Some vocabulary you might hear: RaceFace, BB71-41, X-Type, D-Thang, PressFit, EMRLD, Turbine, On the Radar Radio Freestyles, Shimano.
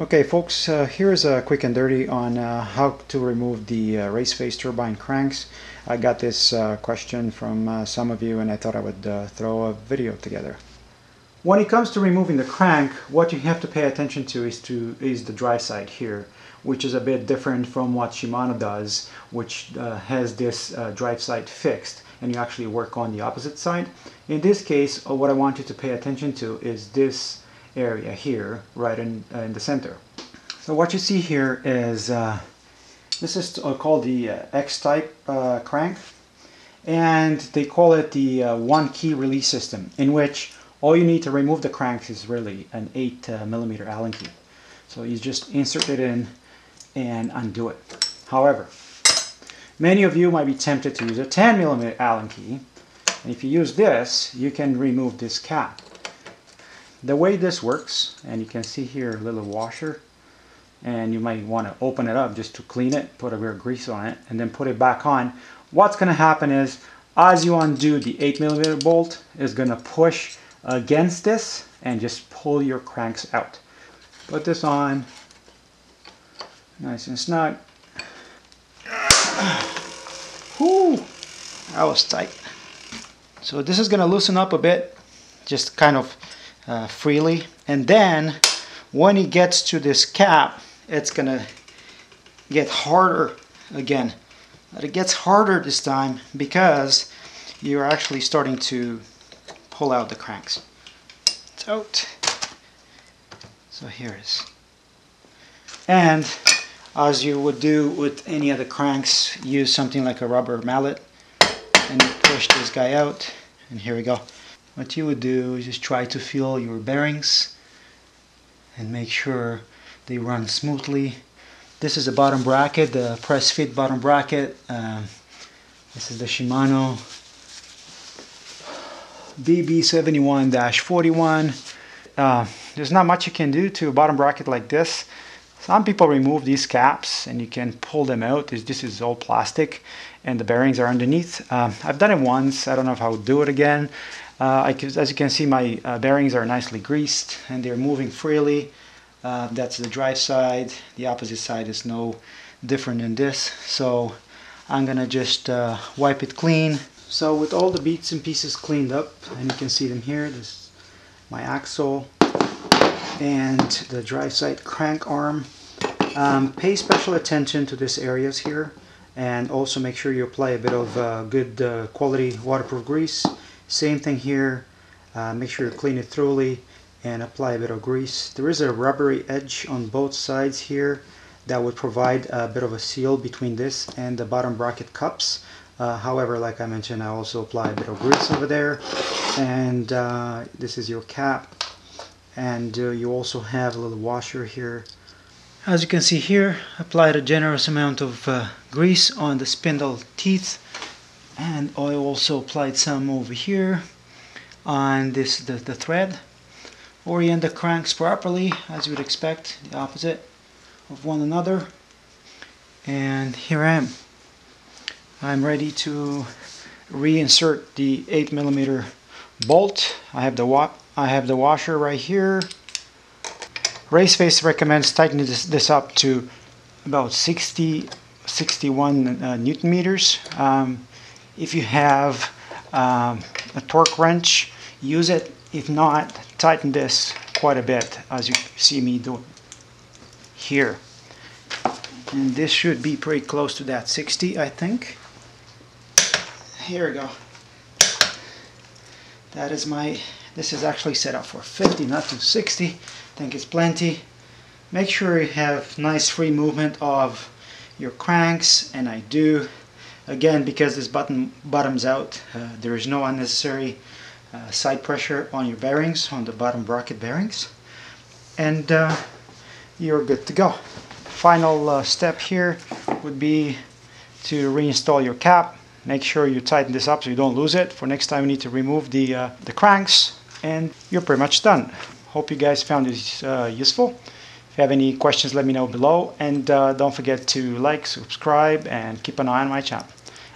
Okay folks, here's a quick and dirty on how to remove the RaceFace turbine cranks. I got this question from some of you, and I thought I would throw a video together. When it comes to removing the crank, what you have to pay attention to is the dry side here, which is a bit different from what Shimano does, which has this drive side fixed, and you actually work on the opposite side. In this case, what I want you to pay attention to is this area here, right in the center. So what you see here is, this is called the X-Type crank, and they call it the one key release system, in which all you need to remove the cranks is really an 8mm Allen key. So you just insert it in and undo it. However, many of you might be tempted to use a 10mm Allen key, and if you use this, you can remove this cap. The way this works, and you can see here a little washer, and you might want to open it up just to clean it, put a bit of grease on it, and then put it back on. What's going to happen is, as you undo, the 8mm bolt is going to push against this and just pull your cranks out. Put this on, nice and snug. Whew, that was tight. So this is going to loosen up a bit, just kind of freely, and then when it gets to this cap, it's gonna get harder again. But it gets harder this time because you're actually starting to pull out the cranks. It's out. So here it is. And as you would do with any other cranks, use something like a rubber mallet and push this guy out, and here we go. What you would do is just try to feel your bearings and make sure they run smoothly. This is the bottom bracket, the press fit bottom bracket. This is the Shimano BB71-41. There's not much you can do to a bottom bracket like this. Some people remove these caps and you can pull them out. This is all plastic and the bearings are underneath. I've done it once. I don't know if I'll do it again. As you can see, my bearings are nicely greased and they're moving freely. That's the drive side. The opposite side is no different than this. So I'm gonna just wipe it clean. So with all the bits and pieces cleaned up, and you can see them here, this is my axle and the drive side crank arm. Pay special attention to these areas here, and also make sure you apply a bit of good quality waterproof grease. Same thing here, make sure you clean it thoroughly and apply a bit of grease. There is a rubbery edge on both sides here that would provide a bit of a seal between this and the bottom bracket cups. However, like I mentioned, I also apply a bit of grease over there, and this is your cap, and you also have a little washer here. As you can see here, applied a generous amount of grease on the spindle teeth. And I also applied some over here on this the thread. Orient the cranks properly, as you would expect, the opposite of one another. And here I am. I'm ready to reinsert the 8mm bolt. I have the washer right here. RaceFace recommends tightening this up to about 61 Newton meters. If you have a torque wrench, use it. If not, tighten this quite a bit, as you see me doing here. And this should be pretty close to that 60, I think. Here we go. That is my, this is actually set up for 50, not to 60. I think it's plenty. Make sure you have nice free movement of your cranks, and I do. Again, because this button bottoms out, there is no unnecessary side pressure on your bearings, on the bottom bracket bearings, and you're good to go. Final step here would be to reinstall your cap. Make sure you tighten this up so you don't lose it. For next time you need to remove the cranks, and you're pretty much done. Hope you guys found this useful. If you have any questions, let me know below, and don't forget to like, subscribe, and keep an eye on my channel.